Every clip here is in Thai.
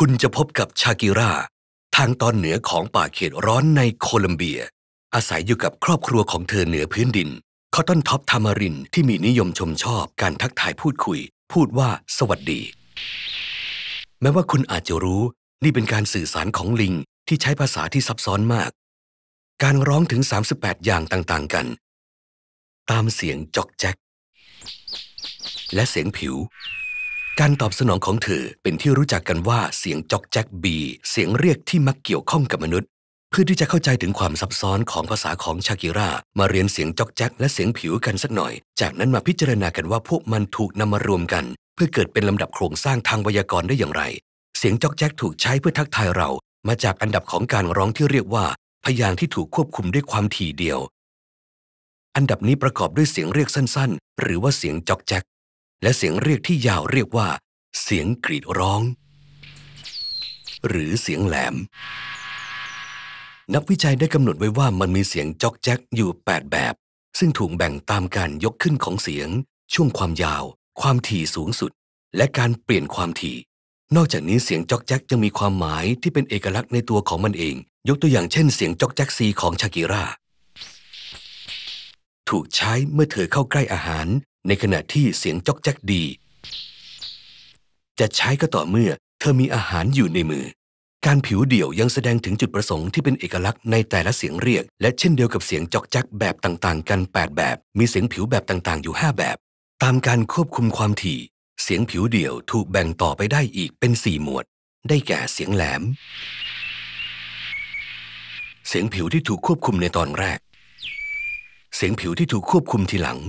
คุณจะพบกับชากิร่าทางตอนเหนือของป่าเขตร้อนในโคลัมเบียอาศัยอยู่กับครอบครัวของเธอเหนือพื้นดินคอตตอนท็อปทามารินที่มีนิยมชมชอบการทักทายพูดคุยพูดว่าสวัสดีแม้ว่าคุณอาจจะรู้นี่เป็นการสื่อสารของลิงที่ใช้ภาษาที่ซับซ้อนมากการร้องถึง38อย่างต่างๆกันตามเสียงจอกแจ๊กและเสียงผิวการตอบสนองของเธอเป็นที่รู้จักกันว่าเสียงจอกแจ๊กบีเสียงเรียกที่มักเกี่ยวข้องกับมนุษย์เพื่อที่จะเข้าใจถึงความซับซ้อนของภาษาของชากิร่ามาเรียนเสียงจอกแจ๊กและเสียงผิวกันสักหน่อยจากนั้นมาพิจารณากันว่าพวกมันถูกนำมารวมกันเพื่อเกิดเป็นลำดับโครงสร้างทางไวยากรณ์ได้อย่างไรเสียงจอกแจ๊กถูกใช้เพื่อทักทายเรามาจากอันดับของการร้องที่เรียกว่าพยางค์ที่ถูกควบคุมด้วยความถี่เดียวอันดับนี้ประกอบด้วยเสียงเรียกสั้นๆหรือว่าเสียงจอกแจ๊กและเสียงเรียกที่ยาวเรียกว่าเสียงกรีดร้องหรือเสียงแหลมนักวิจัยได้กำหนดไว้ว่ามันมีเสียงจอกแจ๊กอยู่8แบบซึ่งถูกแบ่งตามการยกขึ้นของเสียงช่วงความยาวความถี่สูงสุดและการเปลี่ยนความถี่นอกจากนี้เสียงจอกแจ๊กยังมีความหมายที่เป็นเอกลักษณ์ในตัวของมันเองยกตัวอย่างเช่นเสียงจอกแจ๊กซีของชากิร่าถูกใช้เมื่อเธอเข้าใกล้อาหารในขณะที่เสียงจอกแจ๊กดีจะใช้ก็ต่อเมื่อเธอมีอาหารอยู่ในมือการผิวเดี่ยวยังแสดงถึงจุดประสงค์ที่เป็นเอกลักษณ์ในแต่ละเสียงเรียกและเช่นเดียวกับเสียงจอกแจ๊กแบบต่างๆกัน8แบบมีเสียงผิวแบบต่างๆอยู่5แบบตามการควบคุมความถี่เสียงผิวเดี่ยวถูกแบ่งต่อไปได้อีกเป็น4หมวดได้แก่เสียงแหลมเสียงผิวที่ถูกควบคุมในตอนแรกเสียงผิวที่ถูกควบคุมทีหลัง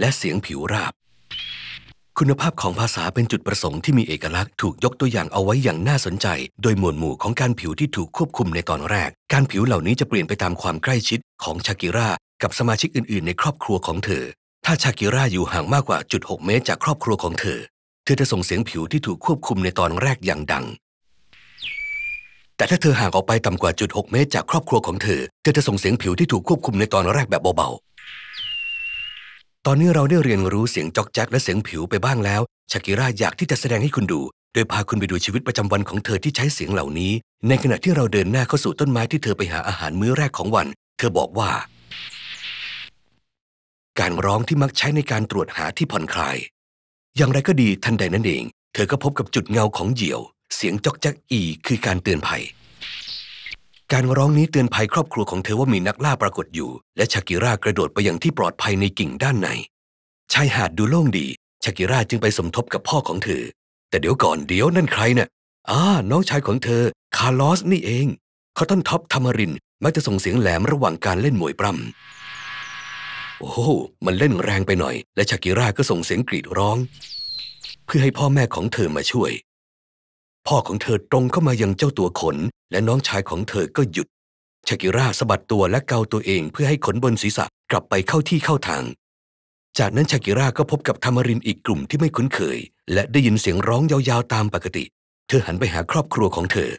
และเสียงผิวราบคุณภาพของภาษาเป็นจุดประสงค์ที่มีเอกลักษณ์ถูกยกตัวอย่างเอาไว้อย่างน่าสนใจโดยหมวดหมู่ของการผิวที่ถูกควบคุมในตอนแรกการผิวเหล่านี้จะเปลี่ยนไปตามความใกล้ชิดของชากิร่ากับสมาชิกอื่นๆในครอบครัวของเธอถ้าชากิร่าอยู่ห่างมากกว่า 0.6 เมตรจากครอบครัวของเธอจะส่งเสียงผิวที่ถูกควบคุมในตอนแรกอย่างดังแต่ถ้าเธอห่างออกไปต่ำกว่า 0.6 เมตรจากครอบครัวของเธอจะส่งเสียงผิวที่ถูกควบคุมในตอนแรกแบบเบาๆตอนนี้เราได้เรียนรู้เสียงจอกแจ๊กและเสียงผิวไปบ้างแล้วชากิร่าอยากที่จะแสดงให้คุณดูโดยพาคุณไปดูชีวิตประจำวันของเธอที่ใช้เสียงเหล่านี้ในขณะที่เราเดินหน้าเข้าสู่ต้นไม้ที่เธอไปหาอาหารมื้อแรกของวันเธอบอกว่าการร้องที่มักใช้ในการตรวจหาที่ผ่อนคลายอย่างไรก็ดีทันใดนั้นเองเธอก็พบกับจุดเงาของเหยี่ยวเสียงจอกแจ๊กอีคือการเตือนภัยการร้องนี้เตือนภัยครอบครัวของเธอว่ามีนักล่าปรากฏอยู่และชากิร่ากระโดดไปยังที่ปลอดภัยในกิ่งด้านในชายหาดดูโล่งดีชากิร่าจึงไปสมทบกับพ่อของเธอแต่เดี๋ยวก่อนเดี๋ยวนั่นใครน่ะน้องชายของเธอคาร์ลอสนี่เองคอตตอนท็อปทามารินมักจะส่งเสียงแหลมระหว่างการเล่นมวยปล้ำโอ้โหมันเล่นแรงไปหน่อยและชากิร่าก็ส่งเสียงกรีดร้องเพื่อให้พ่อแม่ของเธอมาช่วยพ่อของเธอตรงเข้ามายังเจ้าตัวขนและน้องชายของเธอก็หยุดชากิร่าสะบัดตัวและเกาตัวเองเพื่อให้ขนบนศีรษะกลับไปเข้าที่เข้าทางจากนั้นชากิร่าก็พบกับทามารินอีกกลุ่มที่ไม่คุ้นเคยและได้ยินเสียงร้องยาวๆตามปกติเธอหันไปหาครอบครัวของเธอ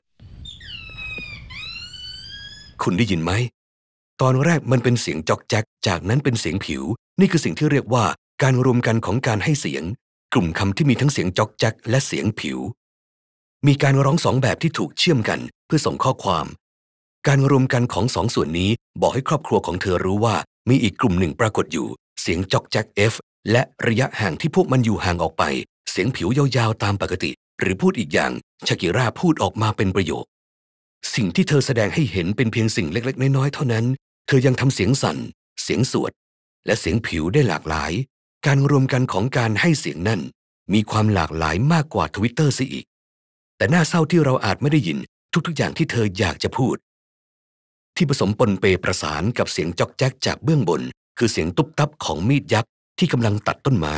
คุณได้ยินไหมตอนแรกมันเป็นเสียงจอกแจ๊กจากนั้นเป็นเสียงผิวนี่คือสิ่งที่เรียกว่าการรวมกันของการให้เสียงกลุ่มคำที่มีทั้งเสียงจอกแจ๊กและเสียงผิวมีการร้อง2แบบที่ถูกเชื่อมกันเพื่อส่งข้อความการรวมกันของ2ส่วนนี้บอกให้ครอบครัวของเธอรู้ว่ามีอีกกลุ่มหนึ่งปรากฏอยู่เสียงจอกแจ๊ก F และระยะห่างที่พวกมันอยู่ห่างออกไปเสียงผิวยาวๆตามปกติหรือพูดอีกอย่างชากิร่าพูดออกมาเป็นประโยคสิ่งที่เธอแสดงให้เห็นเป็นเพียงสิ่งเล็กๆน้อยๆเท่านั้นเธอยังทำเสียงสั่นเสียงสวดและเสียงผิวได้หลากหลายการรวมกันของการให้เสียงนั้นมีความหลากหลายมากกว่า Twitter ซะอีกแต่น่าเศร้าที่เราอาจไม่ได้ยินทุกๆอย่างที่เธออยากจะพูดที่ผสมปนเปประสานกับเสียงจอกแจ๊กจากเบื้องบนคือเสียงตุ๊บตับของมีดยักษ์ที่กำลังตัดต้นไม้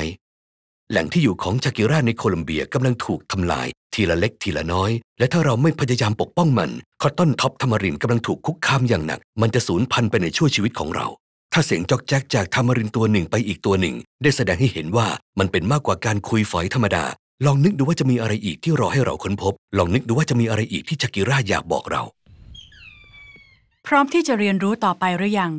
แหล่งที่อยู่ของชากิร่าในโคลัมเบียกำลังถูกทำลายทีละเล็กทีละน้อยและถ้าเราไม่พยายามปกป้องมันคอตตอนท็อปทามารินกำลังถูกคุกคามอย่างหนักมันจะสูญพันธุ์ไปในชั่วชีวิตของเราถ้าเสียงจอกแจ๊กจากทามารินตัวหนึ่งไปอีกตัวหนึ่งได้แสดงให้เห็นว่ามันเป็นมากกว่าการคุยฝอยธรรมดาลองนึกดูว่าจะมีอะไรอีกที่รอให้เราค้นพบลองนึกดูว่าจะมีอะไรอีกที่ชากิร่าอยากบอกเราพร้อมที่จะเรียนรู้ต่อไปหรือยัง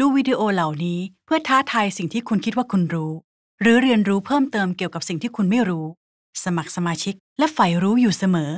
ดูวิดีโอเหล่านี้เพื่อท้าทายสิ่งที่คุณคิดว่าคุณรู้หรือเรียนรู้เพิ่มเติมเกี่ยวกับสิ่งที่คุณไม่รู้ สมัครสมาชิกและใฝ่รู้อยู่เสมอ